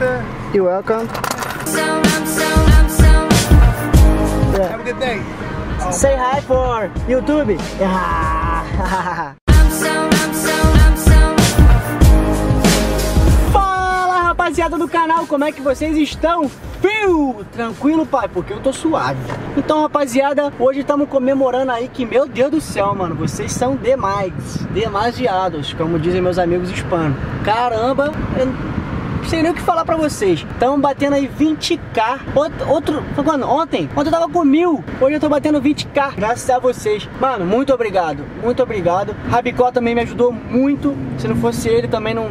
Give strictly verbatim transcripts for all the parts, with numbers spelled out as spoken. sir. You're welcome. Yeah. Have a good day. Oh. Say hi for YouTube. Yeah. Fala, rapaziada do canal, como é que vocês estão? Piu! Tranquilo, pai, porque eu tô suave. Então, rapaziada, hoje estamos comemorando aí que, meu Deus do céu, mano, vocês são demais, demasiados, como dizem meus amigos hispanos. Caramba, eu não sei nem o que falar pra vocês. Estamos batendo aí vinte K. Outro, outro, quando? Ontem? Ontem eu tava com mil, hoje eu tô batendo vinte K. Graças a vocês. Mano, muito obrigado, muito obrigado. Rabico também me ajudou muito. Se não fosse ele, também não...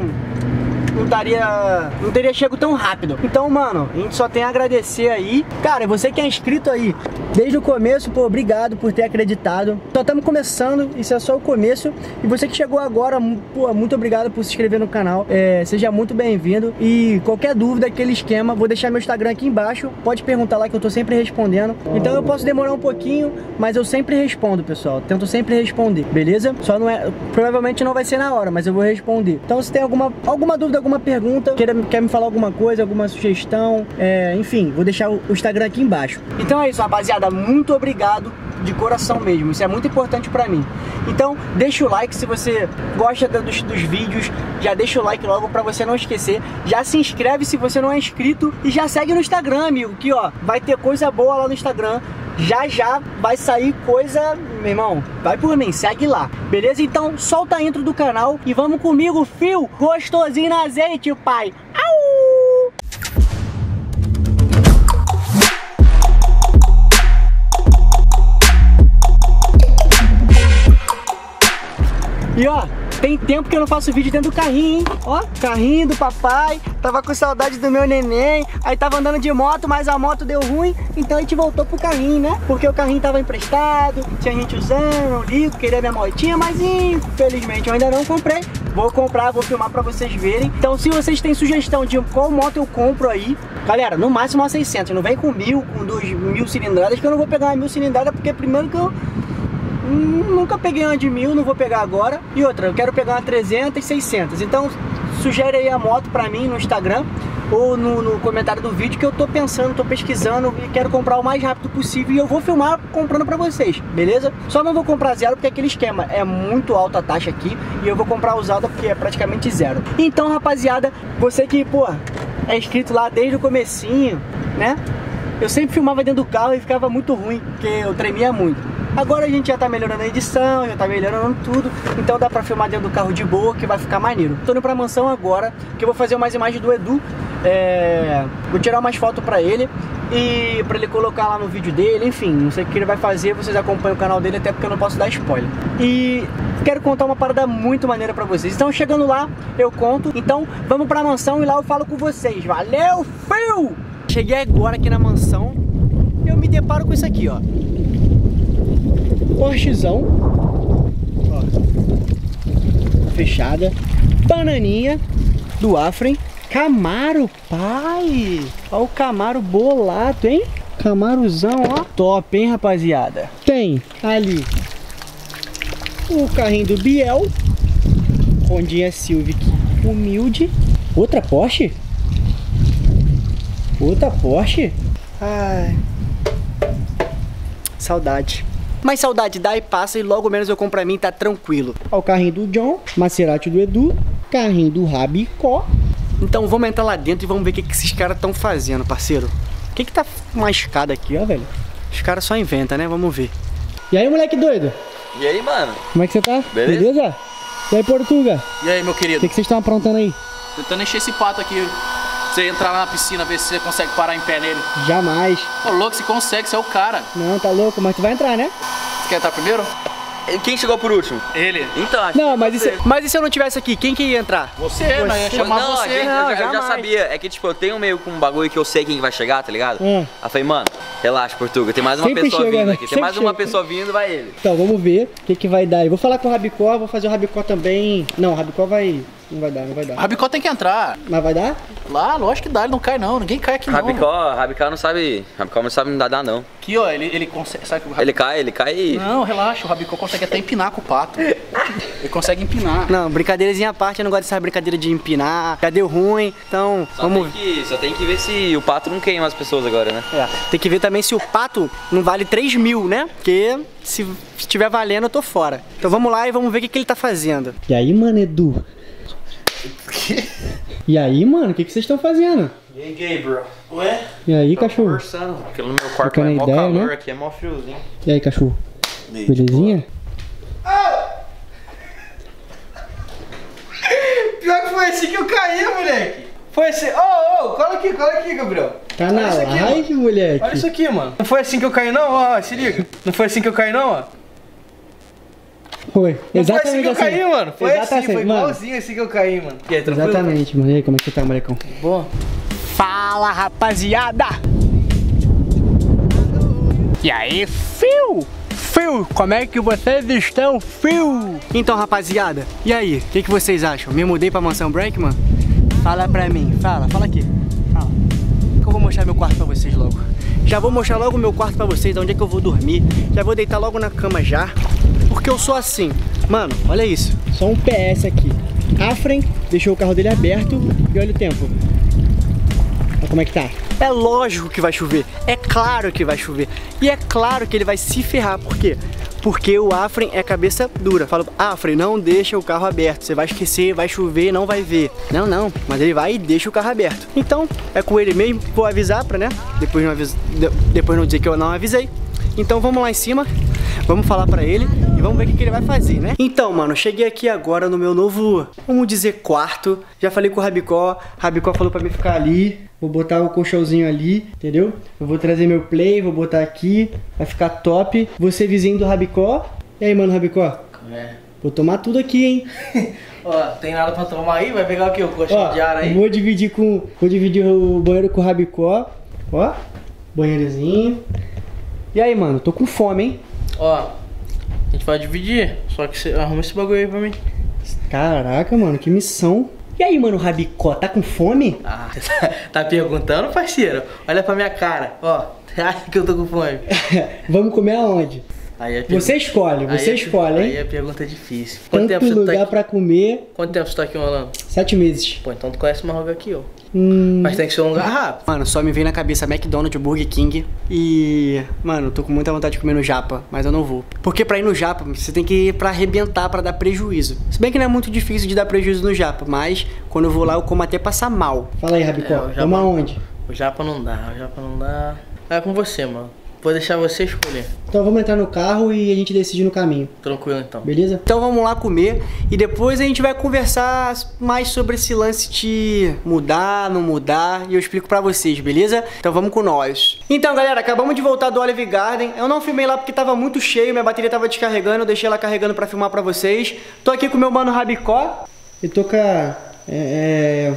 Não teria, não teria chego tão rápido. Então, mano, a gente só tem a agradecer aí. Cara, você que é inscrito aí desde o começo, pô, obrigado por ter acreditado. Só estamos começando, isso é só o começo. E você que chegou agora, pô, muito obrigado por se inscrever no canal. É, seja muito bem-vindo. E qualquer dúvida, aquele esquema, vou deixar meu Instagram aqui embaixo. Pode perguntar lá que eu tô sempre respondendo. Então eu posso demorar um pouquinho, mas eu sempre respondo, pessoal. Tento sempre responder, beleza? Só não é... Provavelmente não vai ser na hora, mas eu vou responder. Então se tem alguma, alguma dúvida, alguma Alguma pergunta, quer, quer me falar alguma coisa, alguma sugestão, é, enfim, vou deixar o, o Instagram aqui embaixo. Então é isso, rapaziada, muito obrigado de coração mesmo, isso é muito importante pra mim. Então deixa o like se você gosta dos, dos vídeos, já deixa o like logo pra você não esquecer, já se inscreve se você não é inscrito e já segue no Instagram, amigo, que ó, vai ter coisa boa lá no Instagram. Já já vai sair coisa, meu irmão, vai por mim, segue lá, beleza? Então solta a intro do canal e vamos comigo, fio gostosinho no azeite, pai. Au! E ó, tem tempo que eu não faço vídeo dentro do carrinho, hein? Ó, carrinho do papai. Tava com saudade do meu neném. Aí tava andando de moto, mas a moto deu ruim. Então a gente voltou pro carrinho, né? Porque o carrinho tava emprestado, tinha gente usando, não ligo, queria minha motinha. Mas infelizmente eu ainda não comprei. Vou comprar, vou filmar pra vocês verem. Então se vocês têm sugestão de qual moto eu compro aí, galera, no máximo uma seiscentos. Não vem com mil, com duas mil cilindradas, que eu não vou pegar uma mil cilindrada, porque primeiro que eu... nunca peguei uma de mil, não vou pegar agora. E outra, eu quero pegar uma trezentos, seiscentos. Então sugere aí a moto pra mim no Instagram ou no, no comentário do vídeo, que eu tô pensando, tô pesquisando e quero comprar o mais rápido possível. E eu vou filmar comprando pra vocês, beleza? Só não vou comprar zero porque aquele esquema é muito alta a taxa aqui. E eu vou comprar usada porque é praticamente zero. Então, rapaziada, você que, pô, é inscrito lá desde o comecinho, né? Eu sempre filmava dentro do carro e ficava muito ruim, porque eu tremia muito. Agora a gente já tá melhorando a edição, já tá melhorando tudo, então dá pra filmar dentro do carro de boa, que vai ficar maneiro. Tô indo pra mansão agora, que eu vou fazer umas imagens do Edu, é... vou tirar umas fotos pra ele, e pra ele colocar lá no vídeo dele, enfim, não sei o que ele vai fazer, vocês acompanham o canal dele, até porque eu não posso dar spoiler. E quero contar uma parada muito maneira pra vocês, então chegando lá, eu conto, então vamos pra mansão e lá eu falo com vocês, valeu, fio! Cheguei agora aqui na mansão, eu me deparo com isso aqui, ó. Porschezão, ó, fechada, bananinha do Afren, Camaro, pai, ó o Camaro bolado, hein, Camarozão, ó, top, hein, rapaziada. Tem ali o carrinho do Biel, Rondinha Civic, humilde, outra Porsche, outra Porsche, ai, saudade. Mas saudade dá e passa e logo menos eu compro pra mim, tá tranquilo. Ó o carrinho do John, Maserati do Edu, carrinho do Rabico. Então vamos entrar lá dentro e vamos ver o que, que esses caras estão fazendo, parceiro. O que que tá uma escada aqui, ó, velho? Os caras só inventam, né? Vamos ver. E aí, moleque doido? E aí, mano? Como é que você tá? Beleza? Beleza? E aí, Portuga? E aí, meu querido? O que que vocês estão aprontando aí? Tentando encher esse pato aqui. Você entrar lá na piscina, ver se você consegue parar em pé nele. Jamais. Ô, louco, se consegue, você é o cara. Não, tá louco, mas tu vai entrar, né? Você quer entrar primeiro? Quem chegou por último? Ele. Então, acho não, que mas, isso, mas e se eu não tivesse aqui? Quem que ia entrar? Você, você não, ia chamar não, você. Gente, não, eu já, eu já sabia. É que, tipo, eu tenho meio com um bagulho que eu sei quem vai chegar, tá ligado? Hum. Aí eu falei, mano, relaxa, Portuga, tem mais uma sempre pessoa chega, vindo aqui. Tem sempre mais chega. Uma pessoa vindo, vai ele. Então, vamos ver o que que vai dar. Eu vou falar com o Rabico, vou fazer o Rabico também. Não, o Rabico vai... Não vai dar, não vai dar. Rabicó tem que entrar. Mas vai dar? Lá, lógico que dá, ele não cai não, ninguém cai aqui Rabicó, não. Rabicó não sabe, Rabicó não sabe nadar não. Aqui ó, ele, ele consegue, sabe que o Rabicó... Ele cai, ele cai e... Não, relaxa, o Rabicó consegue até empinar com o pato. Ele consegue empinar. Não, brincadeirazinha à parte, eu não gosto dessa brincadeira de empinar. Já deu ruim, então só vamos... Tem que, só tem que ver se o pato não queima as pessoas agora, né? É, tem que ver também se o pato não vale três mil, né? Porque se estiver valendo, eu tô fora. Então vamos lá e vamos ver o que, que ele tá fazendo. E aí, mano, Edu? E aí, mano, o que, que vocês estão fazendo? E aí, gay, bro? Ué? E aí, tô cachorro? Conversando, porque no meu quarto é mó calor, né? Aqui é mó friozinho. E aí, cachorro? Meio belezinha? Ah! Pior que foi assim que eu caí, moleque. Foi assim. Ô, oh, ô, oh, cola aqui, cola aqui, Gabriel. Tá na live, moleque. Olha isso aqui, mano. Não foi assim que eu caí, não? Ó, ó, se liga. Não foi assim que eu caí, não, ó. Foi. Não exatamente foi assim que eu assim. Caí, mano. Foi exatamente assim, foi mano. Igualzinho assim que eu caí, mano. E aí, tranquilo? Exatamente, mano. E aí, como é que tá, molecão? Boa. Fala, rapaziada! E aí, fio? Fio, como é que vocês estão, fio? Então, rapaziada, e aí? O que, que vocês acham? Me mudei pra mansão Breakman? Fala pra mim, fala, fala aqui. Fala. Eu vou mostrar meu quarto pra vocês logo. Já vou mostrar logo meu quarto pra vocês, onde é que eu vou dormir. Já vou deitar logo na cama já. Porque eu sou assim, mano, olha isso. Só um P S aqui. Afren deixou o carro dele aberto e olha o tempo. Olha como é que tá. É lógico que vai chover, é claro que vai chover. E é claro que ele vai se ferrar, por quê? Porque o Afren é cabeça dura. Fala, Afren, não deixa o carro aberto. Você vai esquecer, vai chover, não vai ver. Não, não, mas ele vai e deixa o carro aberto. Então, é com ele mesmo, vou avisar pra, né? Depois não, avisa... Depois não dizer que eu não avisei. Então vamos lá em cima, vamos falar pra ele e vamos ver o que, que ele vai fazer, né? Então, mano, cheguei aqui agora no meu novo, vamos dizer, quarto. Já falei com o Rabicó, Rabicó falou pra mim ficar ali. Vou botar o colchãozinho ali, entendeu? Eu vou trazer meu play, vou botar aqui, vai ficar top. Você vizinho do Rabicó. E aí, mano, Rabicó? É. Vou tomar tudo aqui, hein? Ó, tem nada pra tomar aí? Vai pegar o quê? O colchão de ar aí? Vou dividir com, vou dividir o banheiro com o Rabicó. Ó, banheirozinho. E aí, mano, tô com fome, hein? Ó, a gente vai dividir, só que você arruma esse bagulho aí pra mim. Caraca, mano, que missão. E aí, mano, Rabicó, tá com fome? Ah, tá, tá perguntando, parceiro? Olha pra minha cara, ó, acha que eu tô com fome. Vamos comer aonde? Aí é pergunta... Você escolhe, você aí é escolhe, per... hein? Aí a pergunta é difícil. Quanto tempo você lugar tá aqui? Pra comer. Quanto tempo você tá aqui, Rolando? Sete meses. Pô, então tu conhece uma roga aqui, ó. Hum... Mas tem que ser um lugar rápido. Mano, só me veio na cabeça McDonald's, Burger King. E... Mano, tô com muita vontade de comer no Japa, mas eu não vou. Porque pra ir no Japa, você tem que ir pra arrebentar, pra dar prejuízo. Se bem que não é muito difícil de dar prejuízo no Japa, mas quando eu vou lá, eu como até passar mal. Fala aí, Rabicó, é, Japa... vamos aonde? O Japa não dá, o Japa não dá. É com você, mano. Vou deixar você escolher. Então vamos entrar no carro e a gente decide no caminho. Tranquilo então. Beleza? Então vamos lá comer e depois a gente vai conversar mais sobre esse lance de mudar, não mudar, e eu explico pra vocês, beleza? Então vamos com nós. Então galera, acabamos de voltar do Olive Garden. Eu não filmei lá porque tava muito cheio, minha bateria tava descarregando, eu deixei ela carregando pra filmar pra vocês. Tô aqui com meu mano Rabicó. E tô com a... É...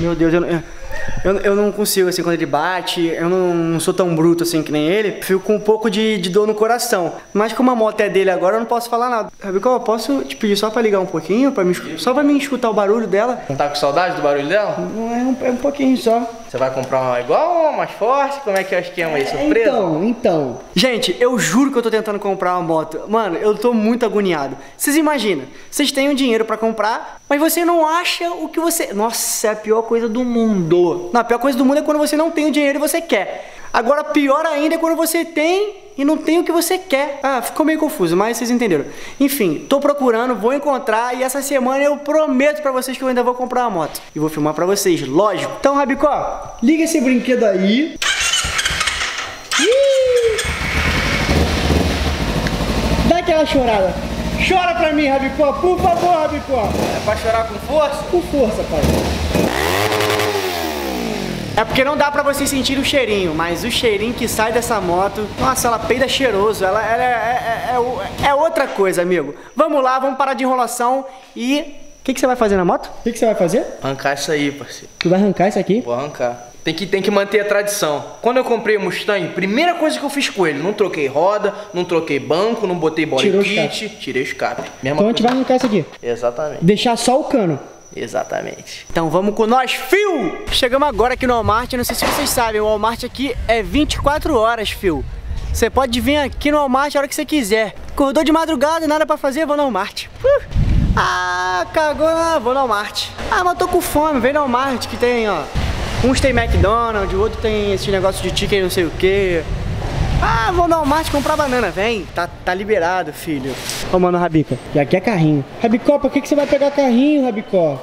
Meu Deus, eu não... Eu, eu não consigo, assim, quando ele bate, eu não, não sou tão bruto, assim, que nem ele. Fico com um pouco de, de dor no coração. Mas como a moto é dele agora, eu não posso falar nada. Rabicó, eu posso te pedir só pra ligar um pouquinho? Pra me, só pra mim escutar o barulho dela? Tá com saudade do barulho dela? É um, é um pouquinho só. Você vai comprar uma igual, uma mais forte? Como é que é o esquema aí? Surpresa? Então, então... Gente, eu juro que eu tô tentando comprar uma moto. Mano, eu tô muito agoniado. Vocês imaginam, vocês têm o dinheiro pra comprar, mas você não acha o que você... Nossa, é a pior coisa do mundo. Não, a pior coisa do mundo é quando você não tem o dinheiro e você quer. Agora, pior ainda é quando você tem e não tem o que você quer. Ah, ficou meio confuso, mas vocês entenderam. Enfim, tô procurando, vou encontrar e essa semana eu prometo pra vocês que eu ainda vou comprar uma moto. E vou filmar pra vocês, lógico. Então, Rabicó, liga esse brinquedo aí. Ih! Dá aquela chorada. Chora pra mim, Rabicó, por favor, Rabicó. É pra chorar com força? Com força, pai. É porque não dá pra vocês sentirem o cheirinho, mas o cheirinho que sai dessa moto... Nossa, ela peida cheiroso, ela, ela é, é, é, é outra coisa, amigo. Vamos lá, vamos parar de enrolação e... O que, que você vai fazer na moto? O que, que você vai fazer? Arrancar isso aí, parceiro. Tu vai arrancar isso aqui? Vou arrancar. Tem que, tem que manter a tradição. Quando eu comprei o Mustang, primeira coisa que eu fiz com ele, não troquei roda, não troquei banco, não botei body kit, tirei o escape. Mesma então coisa. A gente vai arrancar isso aqui? Exatamente. Deixar só o cano. Exatamente. Então vamos com nós, fio! Chegamos agora aqui no Walmart, não sei se vocês sabem, o Walmart aqui é vinte e quatro horas, fio. Você pode vir aqui no Walmart a hora que você quiser. Acordou de madrugada, nada pra fazer, vou no Walmart. Uh! Ah, cagou, não, vou no Walmart. Ah, mas tô com fome, vem no Walmart que tem, ó. Uns tem McDonald's, o outro tem esse negócio de chicken não sei o que. Ah, vou no Walmart comprar banana, vem. Tá, tá liberado, filho. Ô, mano, Rabico, e aqui é carrinho. Rabicó, pra que, que você vai pegar carrinho, Rabicó?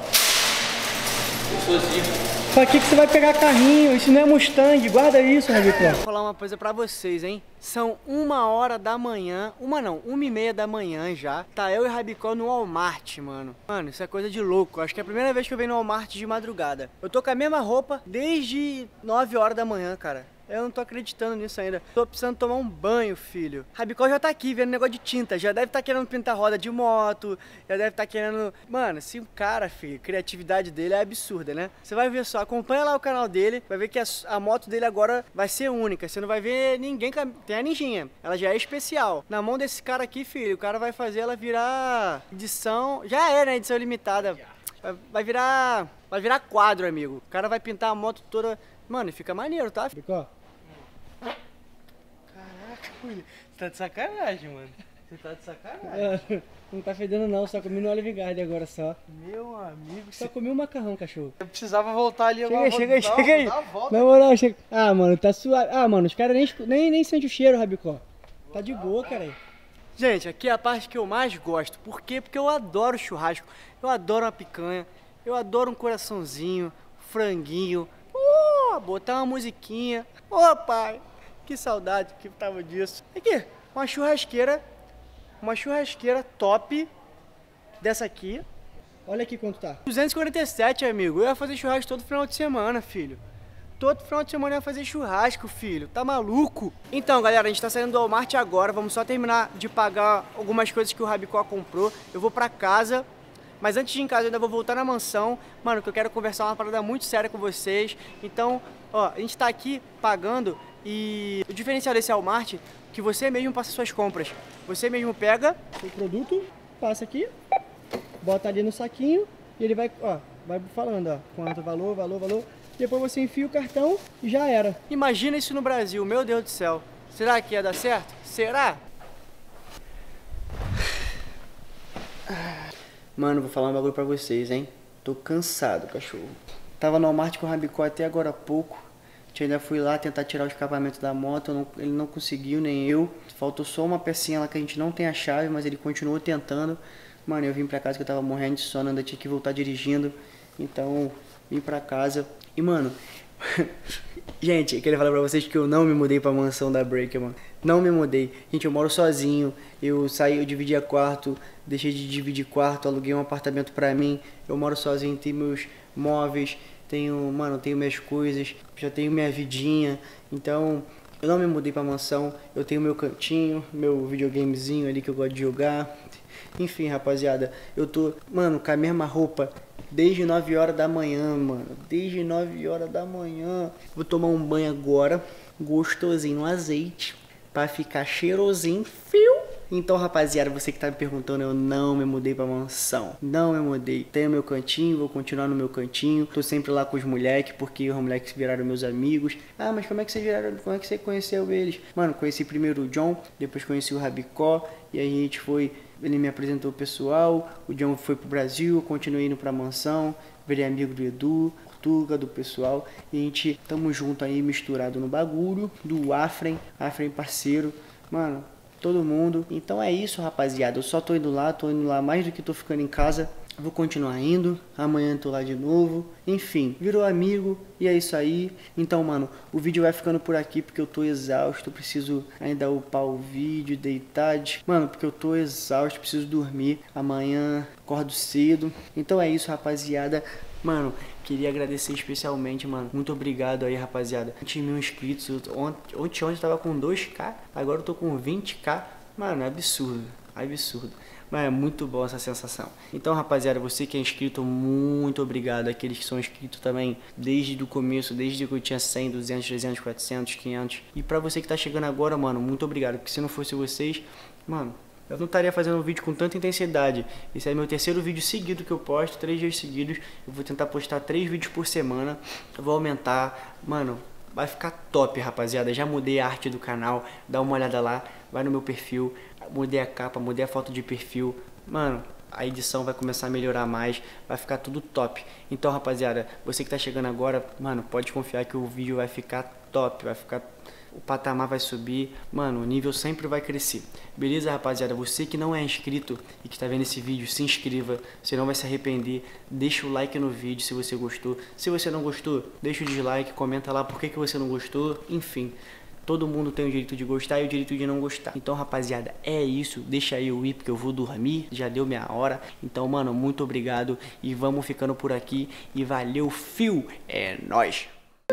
Eu sou Pra que, que você vai pegar carrinho? Isso não é Mustang, guarda isso, Rabico. Vou falar uma coisa pra vocês, hein? São uma hora da manhã, uma não, uma e meia da manhã já. Tá eu e Rabicó no Walmart, mano. Mano, isso é coisa de louco. Acho que é a primeira vez que eu venho no Walmart de madrugada. Eu tô com a mesma roupa desde nove horas da manhã, cara. Eu não tô acreditando nisso ainda. Tô precisando tomar um banho, filho. Rabicó já tá aqui vendo negócio de tinta. Já deve tá querendo pintar roda de moto. Já deve tá querendo... Mano, se o cara, filho, a criatividade dele é absurda, né? Você vai ver só, acompanha lá o canal dele. Vai ver que a, a moto dele agora vai ser única. Você não vai ver ninguém... Tem a ninjinha. Ela já é especial. Na mão desse cara aqui, filho, o cara vai fazer ela virar edição... Já é, né? Edição limitada. Vai, vai virar... Vai virar quadro, amigo. O cara vai pintar a moto toda... Mano, fica maneiro, tá? Rabicó? Caraca, você tá de sacanagem, mano. Você tá de sacanagem. Mano, não tá fedendo não, só comi no Olive Garden agora só. Meu amigo... Só cê... comi um macarrão, cachorro. Eu precisava voltar ali agora. Chega, chega, chega aí. Na moral, chega. Ah, mano, tá suave. Ah, mano, os caras nem, nem, nem sentem o cheiro, Rabicó. Tá de boa, cara aí. Gente, aqui é a parte que eu mais gosto. Por quê? Porque eu adoro churrasco. Eu adoro uma picanha. Eu adoro um coraçãozinho, franguinho. Botar uma musiquinha. Ô, pai, que saudade que tava disso. Aqui, uma churrasqueira. Uma churrasqueira top. Dessa aqui. Olha aqui quanto tá. duzentos e quarenta e sete, amigo. Eu ia fazer churrasco todo final de semana, filho. Todo final de semana eu ia fazer churrasco, filho. Tá maluco? Então, galera, a gente tá saindo do Walmart agora. Vamos só terminar de pagar algumas coisas que o Rabicó comprou. Eu vou pra casa. Mas antes de ir em casa, eu ainda vou voltar na mansão. Mano, que eu quero conversar uma parada muito séria com vocês. Então, ó, a gente tá aqui pagando e o diferencial desse Walmart é que você mesmo passa suas compras. Você mesmo pega o produto, passa aqui, bota ali no saquinho e ele vai, ó, vai falando, ó, quanto valor, valor, valor. Depois você enfia o cartão e já era. Imagina isso no Brasil, meu Deus do céu. Será que ia dar certo? Será? Mano, vou falar um bagulho pra vocês, hein? Tô cansado, cachorro. Tava no Walmart com o Rabicó até agora há pouco. Eu ainda fui lá tentar tirar o escapamento da moto. Não, ele não conseguiu, nem eu. Faltou só uma pecinha lá que a gente não tem a chave, mas ele continuou tentando. Mano, eu vim pra casa que eu tava morrendo de sono. Ainda tinha que voltar dirigindo. Então, vim pra casa. E, mano... Gente, eu queria falar pra vocês que eu não me mudei pra mansão da Breakman. Não me mudei. Gente, eu moro sozinho. Eu saí, eu dividia quarto. Deixei de dividir quarto. Aluguei um apartamento pra mim. Eu moro sozinho. Tenho meus móveis. Tenho, mano, tenho minhas coisas. Já tenho minha vidinha. Então, eu não me mudei pra mansão. Eu tenho meu cantinho. Meu videogamezinho ali que eu gosto de jogar. Enfim, rapaziada. Eu tô, mano, com a mesma roupa. Desde nove horas da manhã, mano. Desde nove horas da manhã. Vou tomar um banho agora. Gostosinho no azeite. Pra ficar cheirosinho. Fio. Então, rapaziada, você que tá me perguntando, eu não me mudei pra mansão. Não me mudei. Tenho meu cantinho, vou continuar no meu cantinho. Tô sempre lá com os moleques, porque os moleques viraram meus amigos. Ah, mas como é que você viraram? Como é que você conheceu eles? Mano, conheci primeiro o John, depois conheci o Rabicó. E a gente foi... Ele me apresentou o pessoal, o John foi pro Brasil, eu continuei indo pra mansão, virei amigo do Edu, Portuga, do pessoal. E a gente tamo junto aí, misturado no bagulho, do Afren, Afren parceiro, mano, todo mundo. Então é isso, rapaziada, eu só tô indo lá, tô indo lá mais do que tô ficando em casa. Vou continuar indo, amanhã tô lá de novo. Enfim, virou amigo e é isso aí. Então, mano, o vídeo vai ficando por aqui porque eu tô exausto. Preciso ainda upar o vídeo, deitar de... Mano, porque eu tô exausto, preciso dormir. Amanhã acordo cedo. Então é isso, rapaziada. Mano, queria agradecer especialmente, mano. Muito obrigado aí, rapaziada. vinte mil inscritos. Ontem, ontem eu tava com dois K, agora eu tô com vinte K. Mano, é absurdo, é absurdo. Mas é muito boa essa sensação. Então, rapaziada, você que é inscrito, muito obrigado. Aqueles que são inscritos também desde o começo, desde que eu tinha cem, duzentos, trezentos, quatrocentos, quinhentos. E pra você que tá chegando agora, mano, muito obrigado. Porque se não fosse vocês, mano, eu não estaria fazendo um vídeo com tanta intensidade. Esse é meu terceiro vídeo seguido que eu posto, três dias seguidos. Eu vou tentar postar três vídeos por semana. Eu vou aumentar, mano... vai ficar top, rapaziada. Já mudei a arte do canal, dá uma olhada lá, vai no meu perfil, mudei a capa, mudei a foto de perfil, mano. A edição vai começar a melhorar mais, vai ficar tudo top. Então, rapaziada, você que tá chegando agora, mano, pode confiar que o vídeo vai ficar top, vai ficar... O patamar vai subir, mano, o nível sempre vai crescer. Beleza, rapaziada? Você que não é inscrito e que tá vendo esse vídeo, se inscreva, você não vai se arrepender. Deixa o like no vídeo se você gostou. Se você não gostou, deixa o dislike, comenta lá por que que você não gostou, enfim... Todo mundo tem o direito de gostar e o direito de não gostar. Então, rapaziada, é isso. Deixa aí eu ir, porque eu vou dormir. Já deu minha hora. Então, mano, muito obrigado. E vamos ficando por aqui. E valeu, fio. É nóis.